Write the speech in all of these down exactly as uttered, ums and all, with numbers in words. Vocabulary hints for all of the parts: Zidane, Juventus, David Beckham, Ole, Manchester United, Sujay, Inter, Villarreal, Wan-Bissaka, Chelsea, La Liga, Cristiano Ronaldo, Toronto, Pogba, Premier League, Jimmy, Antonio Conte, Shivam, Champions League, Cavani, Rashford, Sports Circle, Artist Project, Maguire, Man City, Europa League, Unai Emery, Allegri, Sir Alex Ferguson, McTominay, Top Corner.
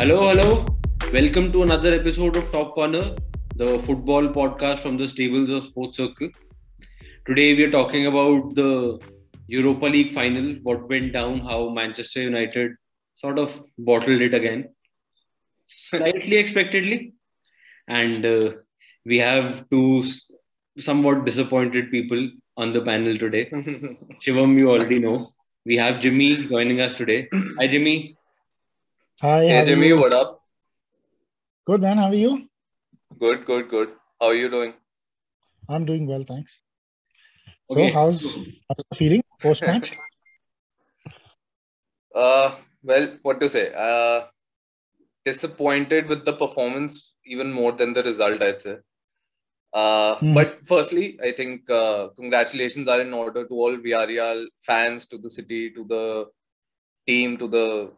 Hello, hello. Welcome to another episode of Top Corner, the football podcast from the stables of Sports Circle. Today we are talking about the Europa League final, what went down, how Manchester United sort of bottled it again, slightly expectedly. And uh, we have two somewhat disappointed people on the panel today. Shivam, you already know. We have Jimmy joining us today. Hi, Jimmy. Hi. Hey, Jimmy, you? What up? Good, man. How are you? Good, good, good. How are you doing? I'm doing well, thanks. Okay. So, how's, how's the feeling post-match? uh, well, what to say? Uh, disappointed with the performance even more than the result, I'd say. Uh, hmm. But firstly, I think uh, congratulations are in order to all Villarreal fans, to the city, to the team, to the...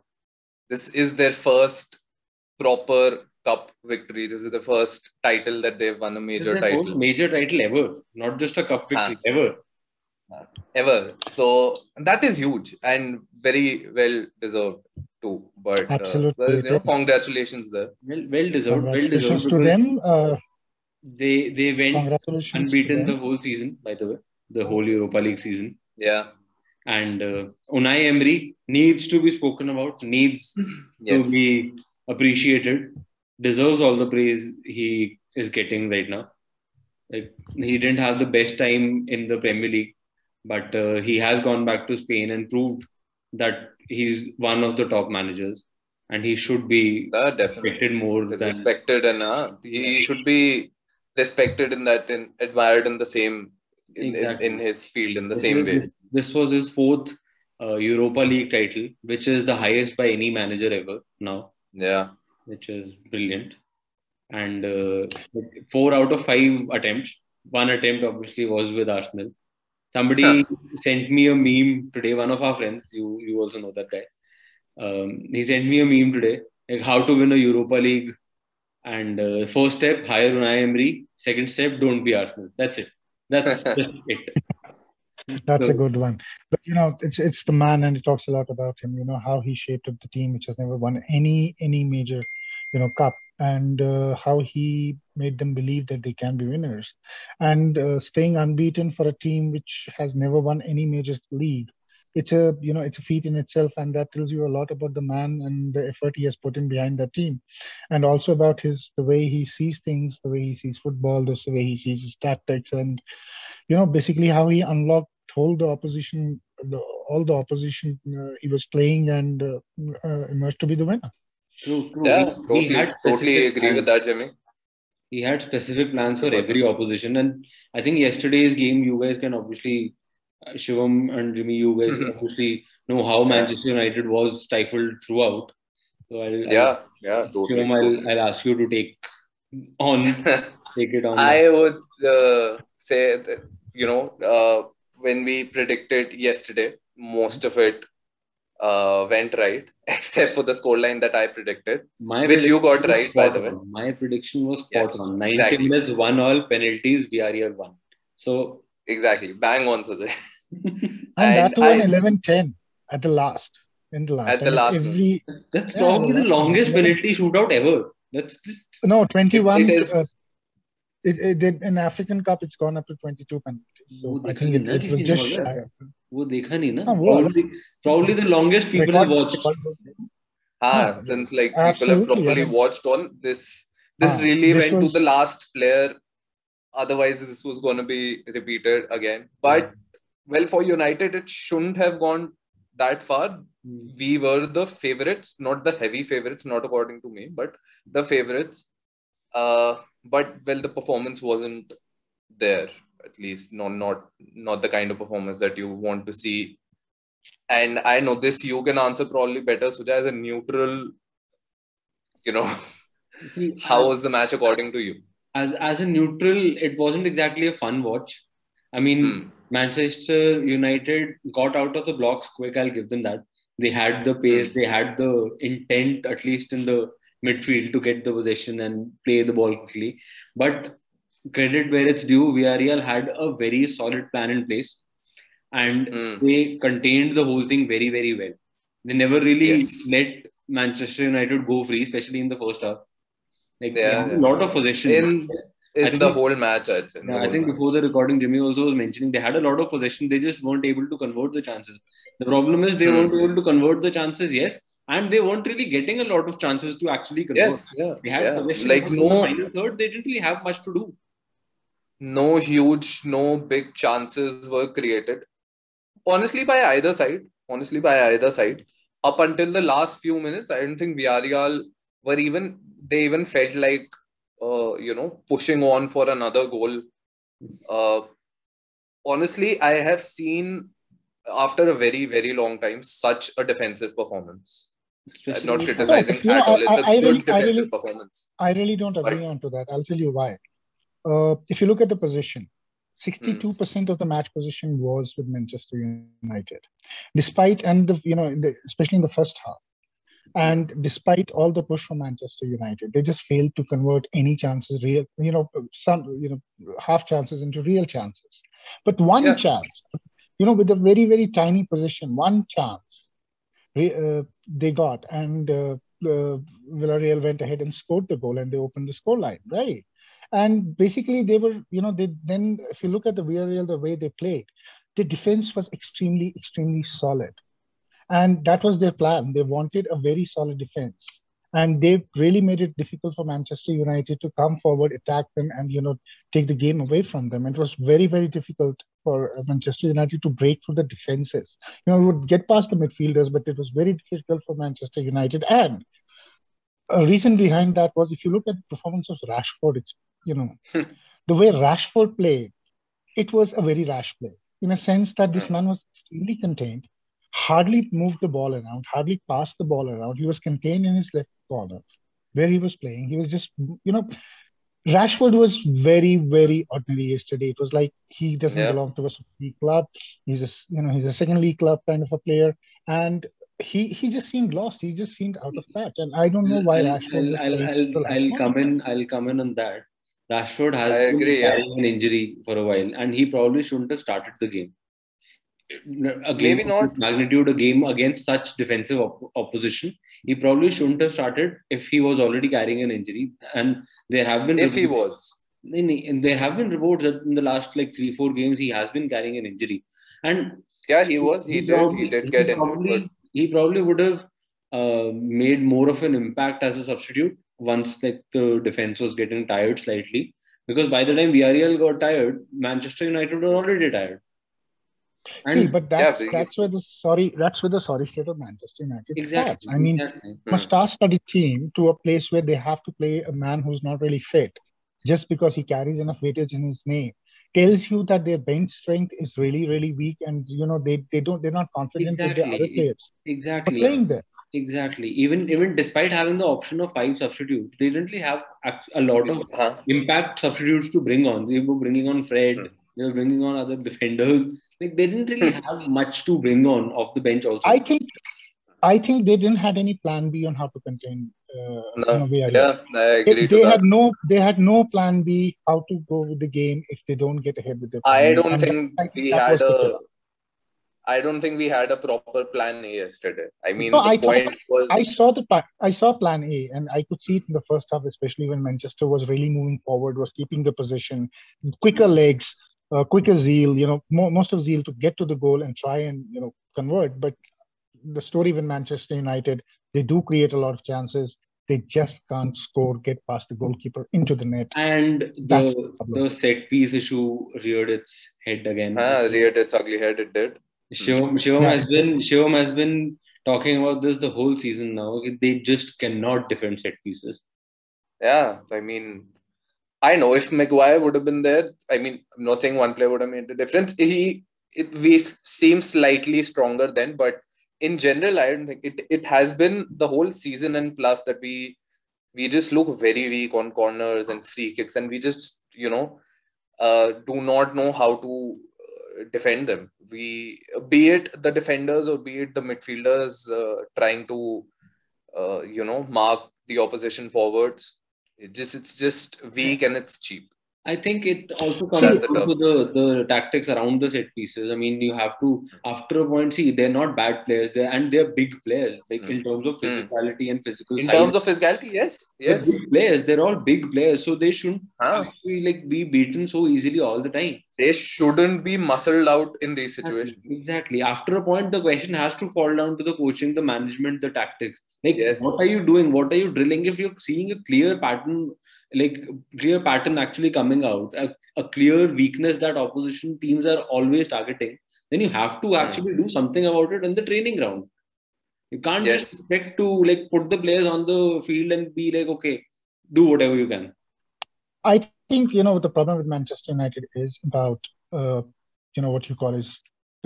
This is their first proper cup victory. This is the first title that they've won, a major title. First major title ever, not just a cup victory, ah. ever. Ah. Ever. So that is huge and very well deserved too. But uh, well, you know, congratulations there. Well, well deserved. Well deserved to them. Uh, they they went unbeaten the whole season. By the way, the whole Europa League season. Yeah. And uh, Unai Emery needs to be spoken about, needs yes. to be appreciated, deserves all the praise he is getting right now. Like, he didn't have the best time in the Premier League, but uh, he has gone back to Spain and proved that he's one of the top managers and he should be uh, respected more. Than respected and uh, he should be respected in that and admired in the same In, exactly. in, in his field in the this same is, way. This, this was his fourth uh, Europa League title, which is the highest by any manager ever now. Yeah. Which is brilliant. And uh, four out of five attempts. One attempt obviously was with Arsenal. Somebody sent me a meme today, one of our friends, you, you also know that guy. Um, he sent me a meme today, like how to win a Europa League. And uh, first step, hire Unai Emery. Second step, don't be Arsenal. That's it. That's it. That's so, a good one. But, you know, it's it's the man, and it talks a lot about him, you know, how he shaped up the team, which has never won any any major, you know, cup, and uh, how he made them believe that they can be winners. And uh, staying unbeaten for a team which has never won any major league, it's a, you know, it's a feat in itself. And that tells you a lot about the man and the effort he has put in behind that team. And also about his, the way he sees things, the way he sees football, the way he sees his tactics, and, you know, basically how he unlocked all the opposition, the, all the opposition uh, he was playing, and uh, uh, emerged to be the winner. True, true. Yeah, he, totally, he had totally agree plans. with that, Jimmy. He had specific plans for every opposition. And I think yesterday's game, you guys can obviously... Shivam and Jimmy, you guys mm-hmm. obviously know how Manchester United was stifled throughout. So I'll, yeah, I'll, yeah, totally, Shivam, totally. I'll, I'll ask you to take on, take it on. I now. would uh, say that, you know, uh, when we predicted yesterday, most of it uh, went right, except for the scoreline that I predicted, My which you got right, by the way. On. My prediction was spot yes, on. ninety exactly. minutes, one all penalties, Villarreal won. So exactly, bang on, Sujay. And, and that one eleven ten at the last in the last at the last every, that's probably yeah, the longest penalty shootout ever. That's just, no twenty-one it, it is, uh, it, it, it, in African Cup it's gone up to twenty-two penalties, so I think it, it was just shy of it. Probably, probably the longest people have watched ah, since like people have properly yeah. watched on this this ah, really this went was, to the last player, otherwise this was going to be repeated again. But yeah. Well, for United, it shouldn't have gone that far. We were the favourites, not the heavy favourites, not according to me, but the favourites. Uh, but, well, the performance wasn't there, at least. No, not, not the kind of performance that you want to see. And I know this, you can answer probably better, Sujay, as a neutral, you know, how was the match according to you? As, as a neutral, it wasn't exactly a fun watch. I mean... Hmm. Manchester United got out of the blocks quick, I'll give them that. They had the pace, they had the intent, at least in the midfield, to get the possession and play the ball quickly. But credit where it's due, Villarreal had a very solid plan in place. And mm. they contained the whole thing very, very well. They never really yes. let Manchester United go free, especially in the first half. Like, yeah, they had yeah. a lot of possession. In, in the whole match, I'd say. Yeah, I think match. Before the recording, Jimmy also was mentioning, they had a lot of possession. They just weren't able to convert the chances. The problem is they hmm. weren't able to convert the chances, yes. And they weren't really getting a lot of chances to actually convert. Yes, yeah, they had yeah. possession. Like, no, the final third, they didn't really have much to do. No huge, no big chances were created. Honestly, by either side. Honestly, by either side. Up until the last few minutes, I didn't think Villarreal were even, they even felt like, uh, you know, pushing on for another goal. Uh, honestly, I have seen, after a very, very long time, such a defensive performance. Especially I'm not criticizing no, at all. It's I, a I good really, defensive I really, performance. I really don't agree but, on to that. I'll tell you why. Uh, if you look at the position, sixty-two percent of the match position was with Manchester United, despite and the, you know, in the, especially in the first half, and despite all the push from Manchester United, they just failed to convert any chances, real, you know, some, you know, half chances into real chances. But one yeah. chance, you know, with a very very tiny position, one chance uh, they got, and uh, uh, Villarreal went ahead and scored the goal, and they opened the scoreline, right? And basically, they were, you know, they then, if you look at the Villarreal, the way they played, the defense was extremely, extremely solid. And that was their plan. They wanted a very solid defense. And they really made it difficult for Manchester United to come forward, attack them, and, you know, take the game away from them. It was very, very difficult for Manchester United to break through the defenses. You know, we would get past the midfielders, but it was very difficult for Manchester United. And a reason behind that was, if you look at the performance of Rashford, it's, you know, the way Rashford played, it was a very rash play, in a sense that this man was extremely contained, hardly moved the ball around, hardly passed the ball around. He was contained in his left corner where he was playing. He was just, you know, Rashford was very, very ordinary yesterday. It was like he doesn't yeah. belong to a league club. He's a, you know, he's a second league club kind of a player. And He he just seemed lost. He just seemed out of touch, and I don't know why I'll, Rashford. I'll I'll, I'll come in. I'll come in on that. Rashford has I agree, been carrying yeah. an injury for a while, and he probably shouldn't have started the game. A game Maybe not magnitude. A game against such defensive op opposition. He probably shouldn't have started if he was already carrying an injury. And there have been if reports, he was. And there have been reports that in the last like three four games he has been carrying an injury. And yeah, he was. He, he did. Probably, he did get he injured. He probably would have uh, made more of an impact as a substitute once like the defense was getting tired slightly. Because by the time Villarreal got tired, Manchester United were already tired. And See, but that's yeah, that's where the sorry that's where the sorry state of Manchester United exactly. starts. I mean, exactly. must ask a team to a place where they have to play a man who's not really fit, just because he carries enough weightage in his name. Tells you that their bench strength is really, really weak, and you know they they don't they're not confident exactly. with their other players. Exactly. Playing there. Exactly. Even even despite having the option of five substitutes, they didn't really have a lot of huh? impact substitutes to bring on. They were bringing on Fred. Hmm. They were bringing on other defenders. Like they didn't really have much to bring on off the bench. Also, I think I think they didn't have any plan B on how to contain. Uh, no. you know, yeah, I agree. They, to they that. had no, they had no plan B how to go with the game if they don't get ahead with the. I don't and think that, we that had a. I don't think we had a proper plan A yesterday. I mean, no, the I point thought, was I saw the I saw plan A, and I could see it in the first half, especially when Manchester was really moving forward, was keeping the position, quicker legs, uh, quicker zeal. You know, mo most of zeal to get to the goal and try and you know convert, but. The story with Manchester United, they do create a lot of chances. They just can't score, get past the goalkeeper into the net. And the, the, the set piece issue reared its head again. Ah, reared its ugly head, it did. Shivam, Shivam, yeah. has been, Shivam has been talking about this the whole season now. They just cannot defend set pieces. Yeah, I mean, I know if Maguire would have been there, I mean, I'm not saying one player would have made the difference. He, it, we seem slightly stronger then, but in general, I don't think it, it has been the whole season and plus that we we just look very weak on corners and free kicks and we just, you know, uh, do not know how to defend them. We, be it the defenders or be it the midfielders uh, trying to, uh, you know, mark the opposition forwards. It just, it's just weak and it's cheap. I think it also comes to the, the tactics around the set pieces. I mean, you have to, after a point, see, they're not bad players. They're, and they're big players, like mm. in terms of physicality mm. and physical In size. terms of physicality, yes. yes. They're big players. They're all big players. So they shouldn't ah. actually, like, be beaten so easily all the time. They shouldn't be muscled out in these situations. Exactly. After a point, the question has to fall down to the coaching, the management, the tactics. Like, yes. what are you doing? What are you drilling? If you're seeing a clear pattern... like clear pattern actually coming out, a, a clear weakness that opposition teams are always targeting, then you have to actually mm. do something about it in the training ground. You can't yes. just expect to like put the players on the field and be like, okay, do whatever you can. I think, you know, the problem with Manchester United is about, uh, you know, what you call is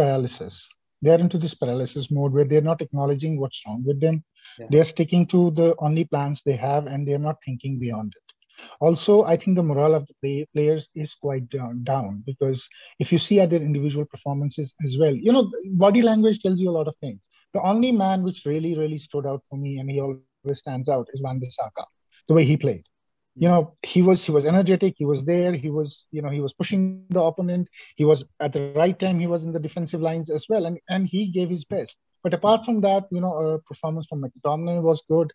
paralysis. They're into this paralysis mode where they're not acknowledging what's wrong with them. Yeah. They're sticking to the only plans they have and they're not thinking beyond it. Also, I think the morale of the players is quite down, down because if you see at their individual performances as well, you know, body language tells you a lot of things. The only man which really, really stood out for me and he always stands out is Wan-Bissaka, the way he played. You know, he was he was energetic, he was there, he was, you know, he was pushing the opponent, he was at the right time, he was in the defensive lines as well, and, and he gave his best. But apart from that, you know, uh, performance from McTominay was good.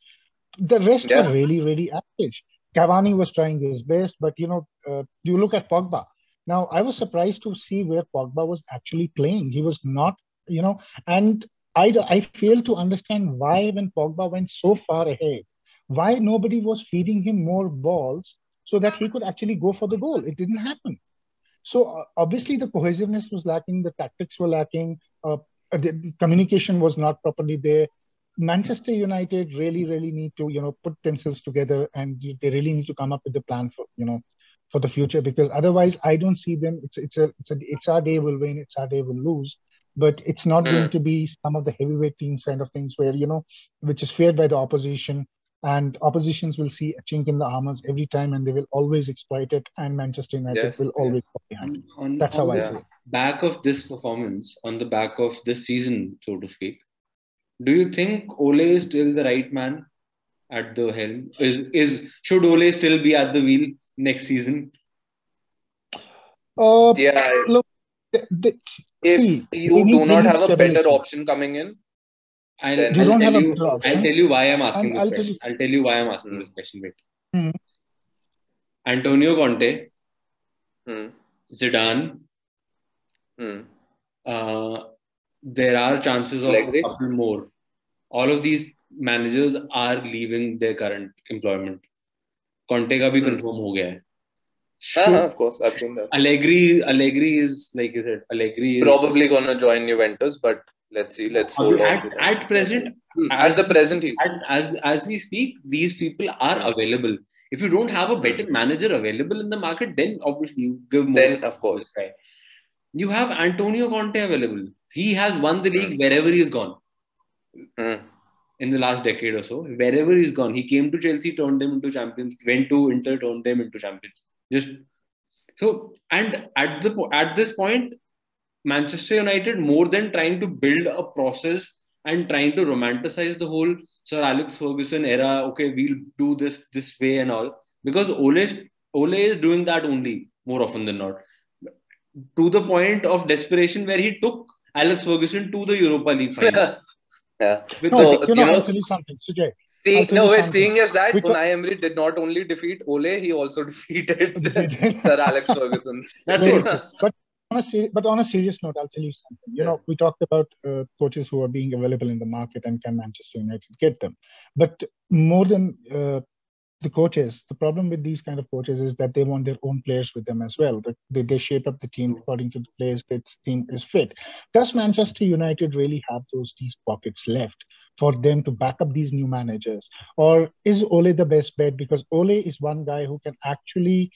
The rest yeah. were really, really average. Cavani was trying his best, but you know, uh, you look at Pogba. Now, I was surprised to see where Pogba was actually playing. He was not, you know, and I, I fail to understand why when Pogba went so far ahead, why nobody was feeding him more balls so that he could actually go for the goal. It didn't happen. So uh, obviously the cohesiveness was lacking, the tactics were lacking, uh, the communication was not properly there. Manchester United really, really need to, you know, put themselves together and they really need to come up with a plan for, you know, for the future, because otherwise I don't see them. It's it's a, it's, a, it's our day will win, it's our day will lose, but it's not mm. going to be some of the heavyweight teams kind of things where, you know, which is feared by the opposition, and oppositions will see a chink in the armors every time and they will always exploit it, and Manchester United yes, will yes. always fall behind. On, That's on how I see it. Back of this performance, on the back of this season, so to speak, do you think Ole is still the right man at the helm? Is is should Ole still be at the wheel next season? Uh, yeah. Look, the, the, if see, you do not have a better option coming in, I'll, then you I'll, don't tell, have you, a option. I'll tell you why I'm asking I'll, this I'll question. Tell I'll tell you why I'm asking this question. Wait. Hmm. Antonio Conte, hmm. Zidane, hmm. Uh, there are chances of Allegri. A couple more. All of these managers are leaving their current employment. Conte ka bhi confirm ho gaya hai. Sure. Ah, of course, I've seen that. Allegri, Allegri is, like you said, Allegri is... probably going to join Juventus, but let's see. Let's hold on. At, at present, hmm. as, at the present, he's... At, as, as we speak, these people are available. If you don't have a better manager available in the market, then obviously you give more. Then, of course. Right. You have Antonio Conte available. He has won the league wherever he's gone mm. in the last decade or so. Wherever he's gone, he came to Chelsea, turned them into champions. Went to Inter, turned them into champions. Just so, and at the at this point, Manchester United, more than trying to build a process and trying to romanticize the whole Sir Alex Ferguson era. Okay, we'll do this this way and all, because Ole Ole is doing that only more often than not, to the point of desperation where he took Alex Ferguson to the Europa League final. yeah. With no, so, you know, I'll tell you something, Sujay. See, no, wait, something. Seeing as that, Unai Emery did not only defeat Ole, he also defeated Sir Alex Ferguson. That's it. But, but on a serious note, I'll tell you something. You yeah. know, we talked about uh, coaches who are being available in the market and can Manchester United get them. But more than uh, the coaches, the problem with these kind of coaches is that they want their own players with them as well. They, they shape up the team according to the players that team is fit. Does Manchester United really have those these pockets left for them to back up these new managers? Or is Ole the best bet? Because Ole is one guy who can actually,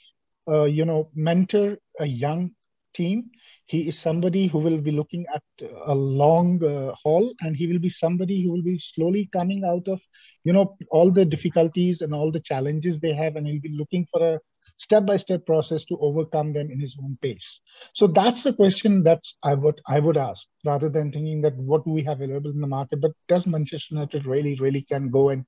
uh, you know, mentor a young team. He is somebody who will be looking at a long uh, haul, and he will be somebody who will be slowly coming out of, you know, all the difficulties and all the challenges they have, and he'll be looking for a step-by-step process to overcome them in his own pace. So that's the question that's I would I would ask, rather than thinking that what do we have available in the market, but does Manchester United really, really can go and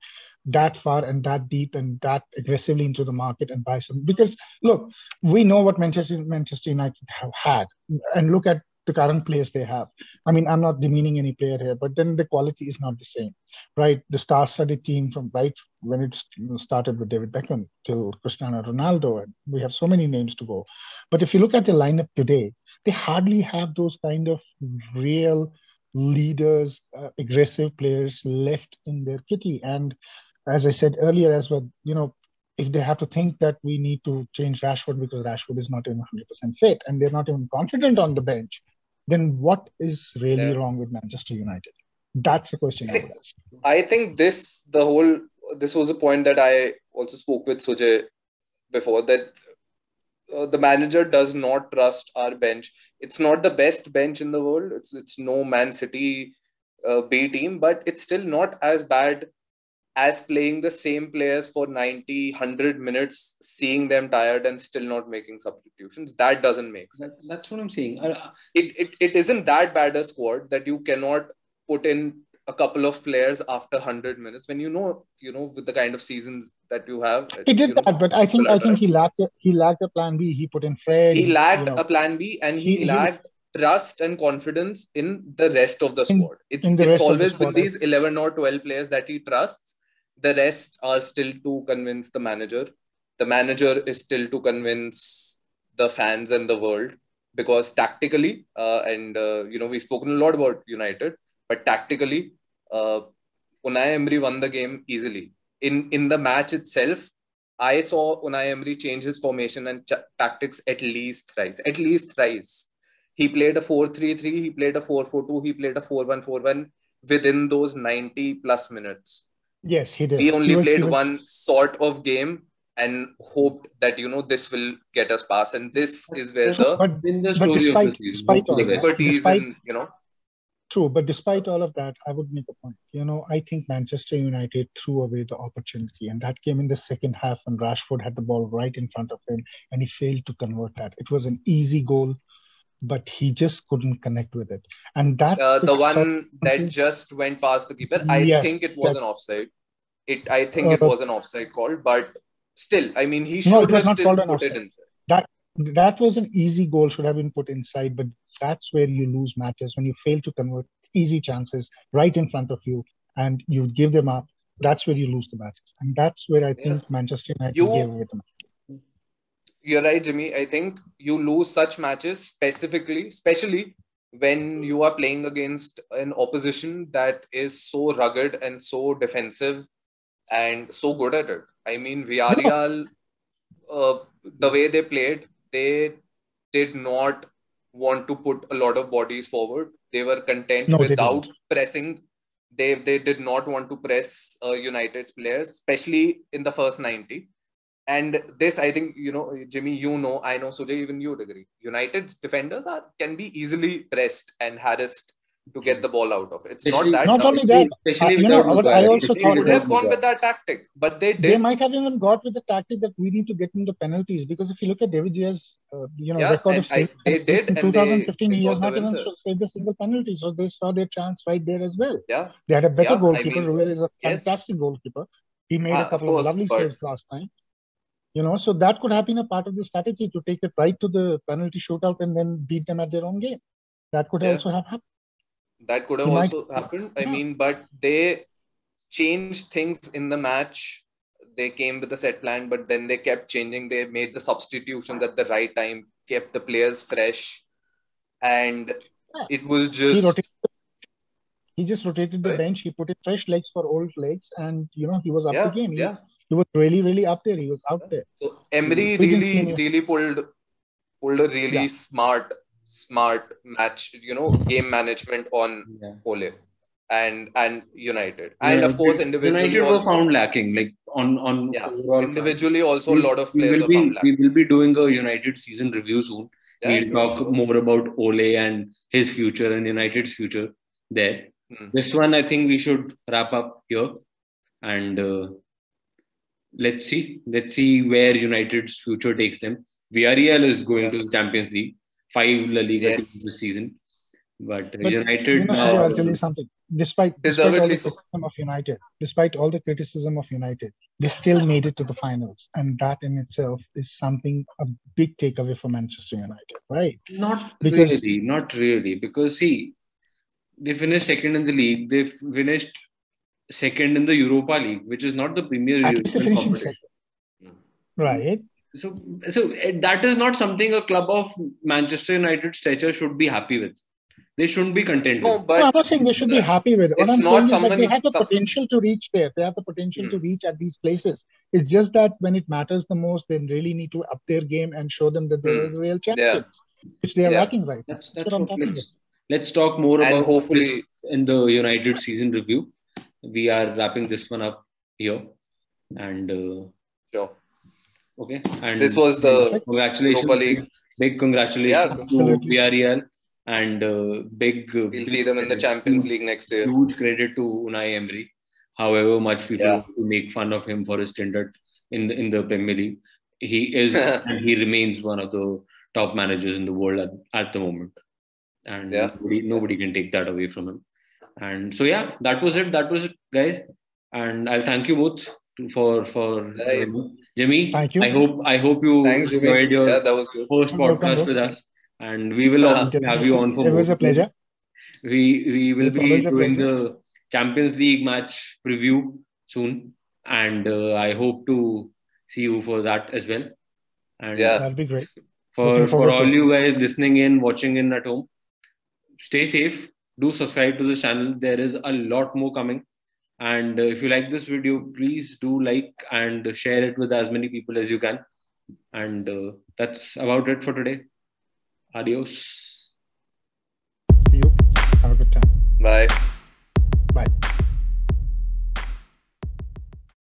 that far and that deep and that aggressively into the market and buy some. Because look, we know what Manchester Manchester United have had, and look at the current players they have. I mean, I'm not demeaning any player here, but then the quality is not the same, right? The star-studded team from right when it started with David Beckham till Cristiano Ronaldo, and we have so many names to go. But if you look at the lineup today, they hardly have those kind of real leaders, uh, aggressive players left in their kitty. And as I said earlier as well, you know, if they have to think that we need to change Rashford because Rashford is not even one hundred percent fit and they're not even confident on the bench, then what is really yeah. wrong with Manchester United? That's the question I would ask. I think this, the whole, this was a point that I also spoke with Sujay before, that uh, the manager does not trust our bench. It's not the best bench in the world. It's, it's no Man City uh, B team, but it's still not as bad as playing the same players for ninety, one hundred minutes, seeing them tired and still not making substitutions. That doesn't make sense. That's what I'm saying. It, it, it isn't that bad a squad that you cannot put in a couple of players after one hundred minutes when you know, you know, with the kind of seasons that you have. He did that, know, but I think I think he lacked, a, he lacked a plan B. He put in Fred. He lacked you know. a plan B and he, he lacked he, trust and confidence in the rest of the squad. In, it's in the it's always the squad, been these eleven or twelve players that he trusts. The rest are still to convince the manager. The manager is still to convince the fans and the world, because tactically, uh, and uh, you know, we've spoken a lot about United, but tactically, uh, Unai Emery won the game easily. In, in the match itself, I saw Unai Emery change his formation and ch- tactics at least thrice, at least thrice. He played a four three three, he played a four four two, he played a four one four one within those ninety plus minutes. Yes, he did. He only he was, played he was... one sort of game and hoped that, you know, this will get us past. And this but, is where the, but, the story but despite, of despite all expertise despite, and, you know. True, but despite all of that, I would make a point. You know, I think Manchester United threw away the opportunity, and that came in the second half when Rashford had the ball right in front of him and he failed to convert that. It was an easy goal, but he just couldn't connect with it. And that's uh, the one that just went past the keeper. I yes, think it was an offside. It, I think uh, it was an offside call, but still, I mean, he should no, have still put offside. it in. That, that was an easy goal, should have been put inside, but that's where you lose matches, when you fail to convert easy chances right in front of you and you give them up. That's where you lose the matches. And that's where I think yeah. Manchester United you... gave away the match. You're right, Jimmy. I think you lose such matches specifically, especially when you are playing against an opposition that is so rugged and so defensive and so good at it. I mean, Villarreal, uh, the way they played, they did not want to put a lot of bodies forward. They were content no, without they pressing. They, they did not want to press uh, United's players, especially in the first ninety. And this, I think, you know, Jimmy, you know, I know, Sujay, even you would agree. United's defenders are can be easily pressed and harassed to get the ball out of it. It's especially, not that. Not only that, especially uh, without know, I also they would have gone with that tactic, but they did. They might have even got with the tactic that we need to get him the penalties, because if you look at David Gia's, uh, you know, yeah, record of saves, they did in twenty fifteen, they, he has not even winter. saved a single penalty, so they saw their chance right there as well. Yeah, they had a better yeah, goalkeeper. I mean, Ruel is a fantastic yes. goalkeeper. He made ah, a couple of, course, of lovely but, saves last time. You know, so that could have been a part of the strategy to take it right to the penalty shootout and then beat them at their own game. That could yeah. also have happened. That could have United. also happened. I yeah. mean, but they changed things in the match. They came with a set plan, but then they kept changing. They made the substitutions at the right time, kept the players fresh. And yeah. it was just... He, rotated, he just rotated the right. bench. He put in fresh legs for old legs. And, you know, he was up yeah. the game. He, yeah. He was really, really up there. He was out there. So Emery really, really pulled, pulled a really yeah. smart, smart match, you know, game management on yeah. Ole and and United. And yeah, of course, individually United also, were found lacking. Like on, on yeah. individually also we, a lot of players are found lacking. We will be doing a United season review soon. Yeah, we'll talk course. more about Ole and his future and United's future there. Hmm. This one, I think we should wrap up here. And... Uh, Let's see. Let's see where United's future takes them. Villarreal is going yeah. to the Champions League. Five La Liga yes. this season. But, but United... You know, now, I'll tell you something. despite, despite all the criticism of United, despite all the criticism of United, they still made it to the finals, and that in itself is something a big takeaway for Manchester United, right? Not because, really, not really, because see, they finished second in the league. They finished second in the Europa League, which is not the Premier League competition, second. Right? So, so that is not something a club of Manchester United stature should be happy with. They shouldn't be content. No, but no, I'm not saying they should uh, be happy with it. What I'm saying is that they have the some... potential to reach there. They have the potential mm. to reach at these places. It's just that when it matters the most, they really need to up their game and show them that they're mm. the real champions, yeah. which they are yeah. lacking right that's, now. That's, that's what, what I'm talking let's, about. Let's talk more and about hopefully in the United season review. We are wrapping this one up here. And uh, sure. Okay. And this was the congratulations. Europa League. Big congratulations yeah, to Villarreal. And uh, big... Uh, we'll see them in the Champions League next year. Huge credit to Unai Emery. However much people yeah. make fun of him for his stint in the, in the Premier League, he is and he remains one of the top managers in the world at, at the moment. And yeah. nobody, nobody can take that away from him. And so, yeah, that was it. That was it, guys. And I'll thank you both for... for yeah. um, Jimmy, thank you. I hope, I hope you Thanks, enjoyed your yeah, that was good. First podcast with us. And we will uh, have you on for more. It was a pleasure. We, we will it's be doing the Champions League match preview soon. And uh, I hope to see you for that as well. And yeah, that'll be great. For, for all you guys listening in, watching in at home, stay safe. Do subscribe to the channel. There is a lot more coming. And uh, if you like this video, please do like and share it with as many people as you can. And uh, that's about it for today. Adios. See you. Have a good time. Bye.